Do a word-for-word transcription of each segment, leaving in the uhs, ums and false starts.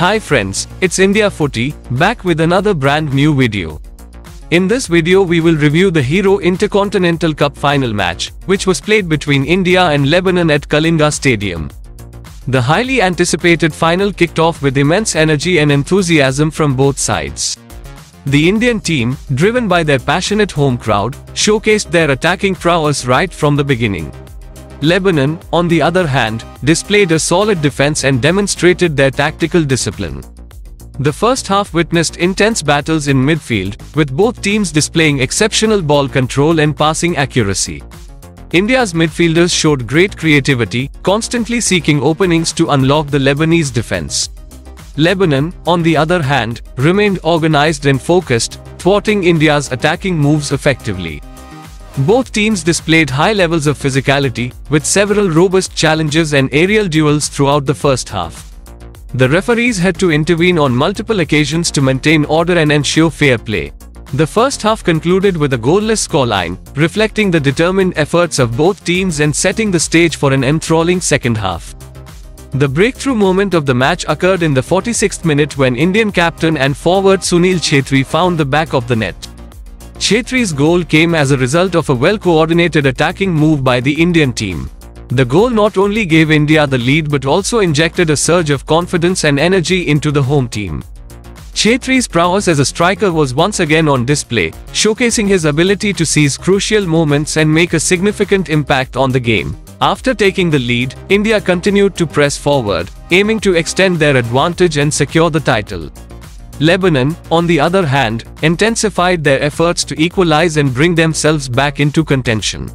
Hi friends, it's India forty, back with another brand new video. In this video we will review the Hero Intercontinental Cup final match, which was played between India and Lebanon at Kalinga Stadium. The highly anticipated final kicked off with immense energy and enthusiasm from both sides. The Indian team, driven by their passionate home crowd, showcased their attacking prowess right from the beginning. Lebanon, on the other hand, displayed a solid defense and demonstrated their tactical discipline. The first half witnessed intense battles in midfield, with both teams displaying exceptional ball control and passing accuracy. India's midfielders showed great creativity, constantly seeking openings to unlock the Lebanese defense. Lebanon, on the other hand, remained organized and focused, thwarting India's attacking moves effectively. Both teams displayed high levels of physicality, with several robust challenges and aerial duels throughout the first half. The referees had to intervene on multiple occasions to maintain order and ensure fair play. The first half concluded with a goalless scoreline, reflecting the determined efforts of both teams and setting the stage for an enthralling second half. The breakthrough moment of the match occurred in the forty-sixth minute when Indian captain and forward Sunil Chhetri found the back of the net. Chhetri's goal came as a result of a well-coordinated attacking move by the Indian team. The goal not only gave India the lead but also injected a surge of confidence and energy into the home team. Chhetri's prowess as a striker was once again on display, showcasing his ability to seize crucial moments and make a significant impact on the game. After taking the lead, India continued to press forward, aiming to extend their advantage and secure the title. Lebanon, on the other hand, intensified their efforts to equalize and bring themselves back into contention.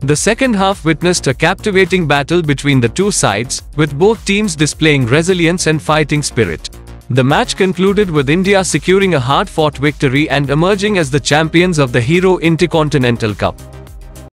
The second half witnessed a captivating battle between the two sides, with both teams displaying resilience and fighting spirit. The match concluded with India securing a hard-fought victory and emerging as the champions of the Hero Intercontinental Cup.